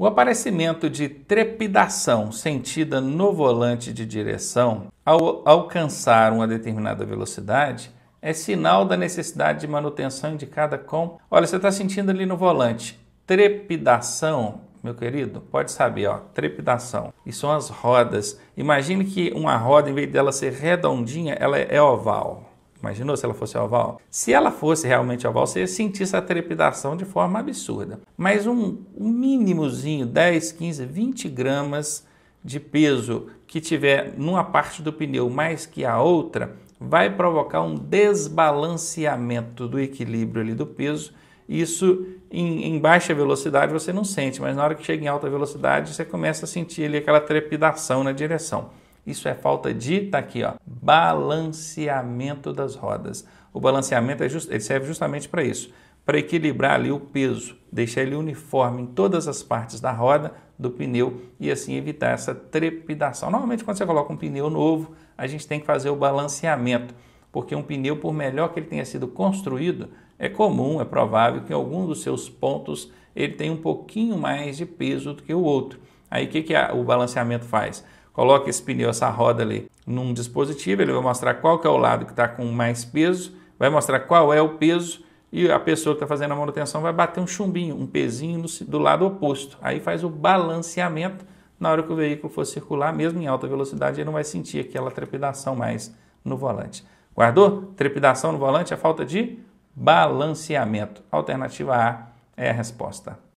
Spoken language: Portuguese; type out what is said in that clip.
O aparecimento de trepidação sentida no volante de direção ao alcançar uma determinada velocidade é sinal da necessidade de manutenção indicada com... Olha, você está sentindo ali no volante trepidação, meu querido, pode saber, ó, trepidação. E são as rodas. Imagine que uma roda, em vez dela ser redondinha, ela é oval. Imaginou se ela fosse oval? Se ela fosse realmente oval, você ia sentir essa trepidação de forma absurda. Mas um mínimozinho, 10, 15, 20 gramas de peso que tiver numa parte do pneu mais que a outra, vai provocar um desbalanceamento do equilíbrio ali do peso. Isso em baixa velocidade você não sente, mas na hora que chega em alta velocidade você começa a sentir ali aquela trepidação na direção. Isso é falta de, tá aqui, ó, balanceamento das rodas. O balanceamento ele serve justamente para isso, para equilibrar ali o peso, deixar ele uniforme em todas as partes da roda, do pneu e assim evitar essa trepidação. Normalmente quando você coloca um pneu novo, a gente tem que fazer o balanceamento, porque um pneu, por melhor que ele tenha sido construído, é comum, é provável que em algum dos seus pontos ele tenha um pouquinho mais de peso do que o outro. Aí o que o balanceamento faz? Coloca esse pneu, essa roda ali, num dispositivo, ele vai mostrar qual que é o lado que está com mais peso, vai mostrar qual é o peso e a pessoa que está fazendo a manutenção vai bater um chumbinho, um pezinho do lado oposto. Aí faz o balanceamento, na hora que o veículo for circular, mesmo em alta velocidade, ele não vai sentir aquela trepidação mais no volante. Guardou? Trepidação no volante é falta de balanceamento. Alternativa A é a resposta.